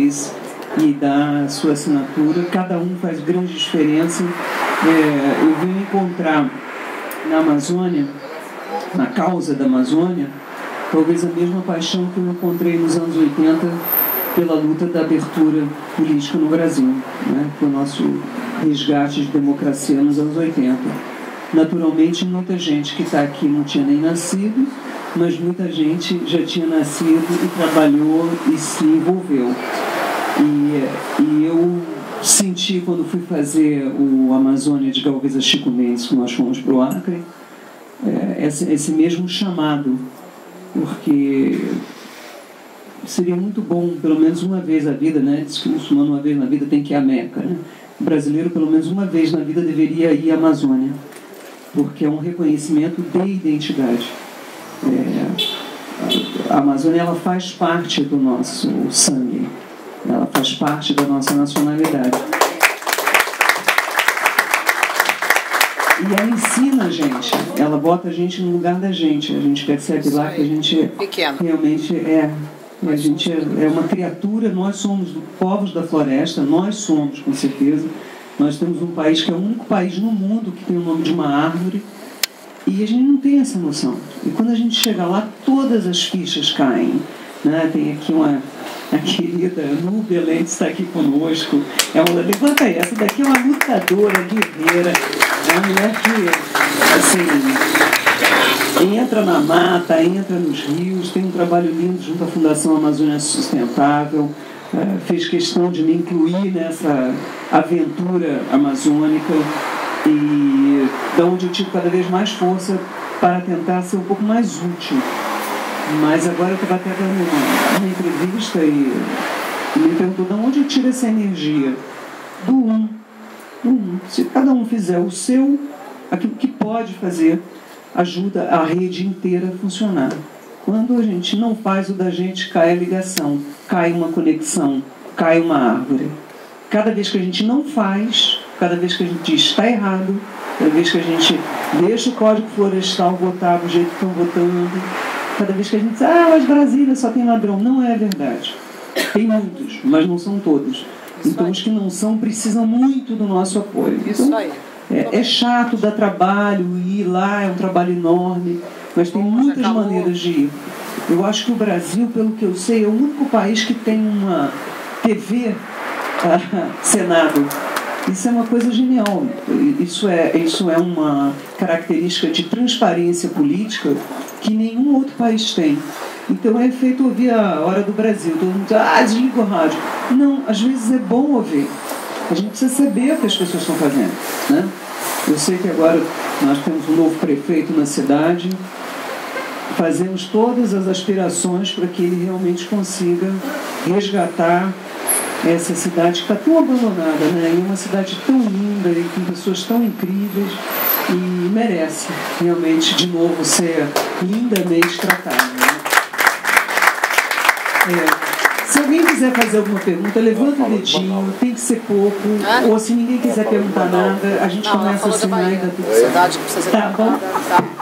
fez e dá a sua assinatura. Cada um faz grande diferença. Eu venho encontrar na Amazônia, na causa da Amazônia, talvez a mesma paixão que eu encontrei nos anos 80 pela luta da abertura política no Brasil, né? Pelo nosso resgate de democracia nos anos 80. Naturalmente, muita gente que está aqui não tinha nem nascido, mas muita gente já tinha nascido e trabalhou e se envolveu. E eu senti, quando fui fazer o Amazônia de Galveza Chico Mendes, que nós fomos para o Acre, esse mesmo chamado, porque seria muito bom, pelo menos uma vez na vida, né? Diz que o muçulmano uma vez na vida tem que ir à Meca, né? O brasileiro, pelo menos uma vez na vida, deveria ir à Amazônia, porque é um reconhecimento de identidade. A Amazônia, ela faz parte do nosso sangue, ela faz parte da nossa nacionalidade. E ela ensina a gente, ela bota a gente no lugar da gente. A gente percebe lá que a gente realmente a gente é uma criatura, nós somos povos da floresta, nós somos, com certeza. Nós temos um país que é o único país no mundo que tem o nome de uma árvore, e a gente não tem essa noção. E quando a gente chega lá, todas as fichas caem, né? Tem aqui a querida Nu Belém está aqui conosco. Levanta aí, essa daqui é uma lutadora, guerreira, é uma mulher que, assim, entra na mata, entra nos rios, tem um trabalho lindo junto à Fundação Amazônia Sustentável. Fez questão de me incluir nessa aventura amazônica, e da onde eu tive cada vez mais força para tentar ser um pouco mais útil. Mas agora eu estava até dando uma entrevista e me perguntou de onde eu tiro essa energia. Do um. Se cada um fizer o seu, aquilo que pode fazer, ajuda a rede inteira a funcionar. Quando a gente não faz o da gente, cai a ligação, cai uma conexão, cai uma árvore. Cada vez que a gente não faz, cada vez que a gente diz está errado, cada vez que a gente deixa o Código Florestal votar do jeito que estão votando, cada vez que a gente diz, mas Brasília só tem ladrão. Não é verdade. Tem muitos, mas não são todos. Então os que não são precisam muito do nosso apoio. Então, é chato, dá trabalho, ir lá é um trabalho enorme, mas tem muitas maneiras de ir. Eu acho que o Brasil, pelo que eu sei, é o único país que tem uma TV-Senado. Isso é uma coisa genial. Isso é uma característica de transparência política que nenhum outro país tem. Então é feito ouvir a Hora do Brasil. Todo mundo diz, desliga o rádio. Não, às vezes é bom ouvir. A gente precisa saber o que as pessoas estão fazendo, né? Eu sei que agora nós temos um novo prefeito na cidade. Fazemos todas as aspirações para que ele realmente consiga resgatar essa cidade que está tão abandonada, né? É uma cidade tão linda e com pessoas tão incríveis, e merece realmente de novo ser lindamente tratada, né? Se alguém quiser fazer alguma pergunta, levanta o dedinho, tem que ser pouco, ou se ninguém quiser perguntar nada, a gente começa a assinar e dá tudo certo. Tá bom?